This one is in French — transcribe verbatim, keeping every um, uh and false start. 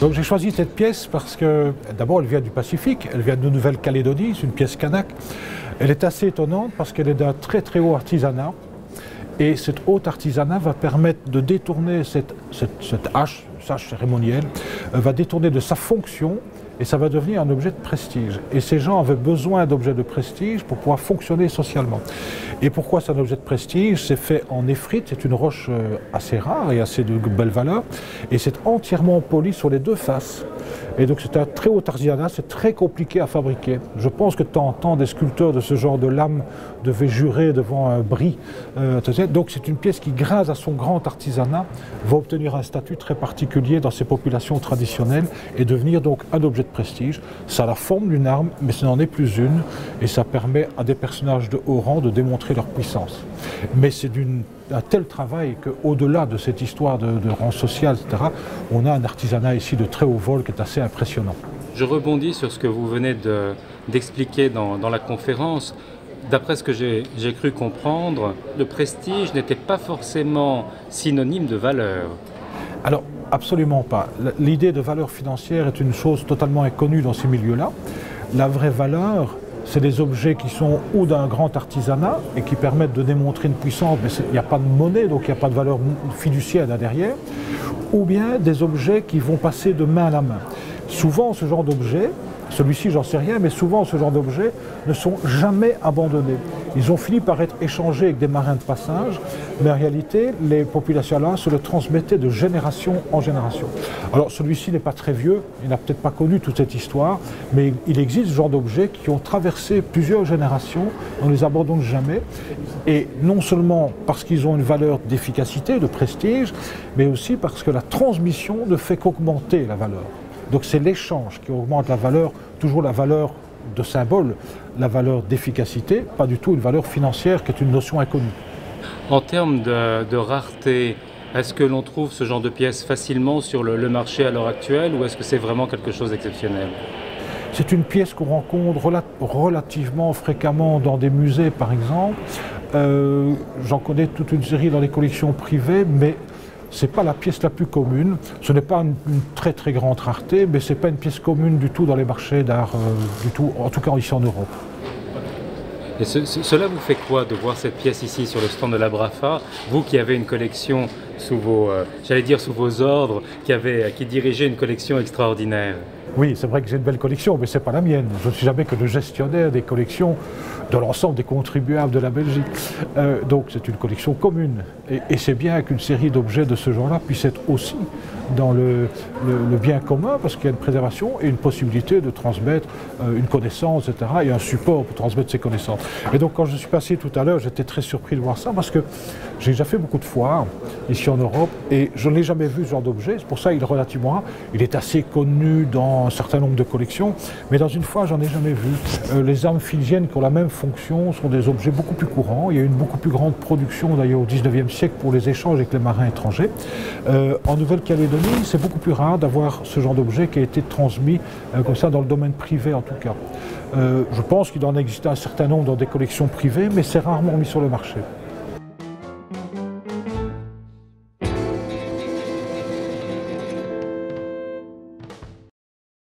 Donc j'ai choisi cette pièce parce que, d'abord, elle vient du Pacifique, elle vient de Nouvelle-Calédonie, c'est une pièce kanak. Elle est assez étonnante parce qu'elle est d'un très très haut artisanat. Et cet haut artisanat va permettre de détourner cette, cette, cette hache, cette hache cérémonielle, va détourner de sa fonction et ça va devenir un objet de prestige. Et ces gens avaient besoin d'objets de prestige pour pouvoir fonctionner socialement. Et pourquoi c'est un objet de prestige? C'est fait en néphrite, c'est une roche assez rare et assez de belle valeur, et c'est entièrement poli sur les deux faces. Et donc c'est un très haut artisanat, c'est très compliqué à fabriquer. Je pense que de temps en temps, des sculpteurs de ce genre de lames devaient jurer devant un bris. Euh, donc c'est une pièce qui, grâce à son grand artisanat, va obtenir un statut très particulier dans ces populations traditionnelles et devenir donc un objet de prestige. Ça a la forme d'une arme, mais ce n'en est plus une, et ça permet à des personnages de haut rang de démontrer leur puissance. Mais c'est d'une un tel travail qu'au-delà de cette histoire de, de rang social, et cetera, on a un artisanat ici de très haut vol qui est assez impressionnant. Je rebondis sur ce que vous venez de, d'expliquer dans, dans la conférence. D'après ce que j'ai cru comprendre, le prestige n'était pas forcément synonyme de valeur. Alors, absolument pas. L'idée de valeur financière est une chose totalement inconnue dans ces milieux-là. La vraie valeur, c'est des objets qui sont ou d'un grand artisanat et qui permettent de démontrer une puissance, mais il n'y a pas de monnaie, donc il n'y a pas de valeur fiduciaire là derrière, ou bien des objets qui vont passer de main à la main. Souvent, ce genre d'objets, celui-ci, j'en sais rien, mais souvent, ce genre d'objets ne sont jamais abandonnés. Ils ont fini par être échangés avec des marins de passage, mais en réalité, les populations là se le transmettaient de génération en génération. Alors, celui-ci n'est pas très vieux, il n'a peut-être pas connu toute cette histoire, mais il existe ce genre d'objets qui ont traversé plusieurs générations, on ne les abandonne jamais, et non seulement parce qu'ils ont une valeur d'efficacité, de prestige, mais aussi parce que la transmission ne fait qu'augmenter la valeur. Donc c'est l'échange qui augmente la valeur, toujours la valeur de symbole, la valeur d'efficacité, pas du tout une valeur financière qui est une notion inconnue. En termes de, de rareté, est-ce que l'on trouve ce genre de pièces facilement sur le, le marché à l'heure actuelle ou est-ce que c'est vraiment quelque chose d'exceptionnel ? C'est une pièce qu'on rencontre rela relativement fréquemment dans des musées par exemple. Euh, j'en connais toute une série dans les collections privées, mais ce n'est pas la pièce la plus commune, ce n'est pas une, une très très grande rareté, mais ce n'est pas une pièce commune du tout dans les marchés d'art, euh, du tout, en tout cas ici en Europe. Et ce, ce, cela vous fait quoi de voir cette pièce ici sur le stand de la Brafa, vous qui avez une collection sous vos, euh, j'allais dire sous vos ordres, qui, avez, qui dirigez une collection extraordinaire? Oui, c'est vrai que j'ai une belle collection, mais ce n'est pas la mienne. Je ne suis jamais que le gestionnaire des collections de l'ensemble des contribuables de la Belgique. Euh, donc c'est une collection commune. Et, et c'est bien qu'une série d'objets de ce genre-là puisse être aussi dans le, le, le bien commun, parce qu'il y a une préservation et une possibilité de transmettre euh, une connaissance, et cetera, et un support pour transmettre ces connaissances. Et donc quand je suis passé tout à l'heure, j'étais très surpris de voir ça, parce que j'ai déjà fait beaucoup de foires ici en Europe, et je n'ai jamais vu ce genre d'objet. C'est pour ça qu'il est relativement rare. Il est assez connu dans un certain nombre de collections, mais dans une fois, j'en ai jamais vu. Euh, les armes phrygiennes qui ont la même fonction sont des objets beaucoup plus courants. Il y a eu une beaucoup plus grande production d'ailleurs au dix-neuvième siècle pour les échanges avec les marins étrangers. Euh, en Nouvelle-Calédonie, c'est beaucoup plus rare d'avoir ce genre d'objet qui a été transmis euh, comme ça dans le domaine privé en tout cas. Euh, je pense qu'il en existe un certain nombre dans des collections privées, mais c'est rarement mis sur le marché.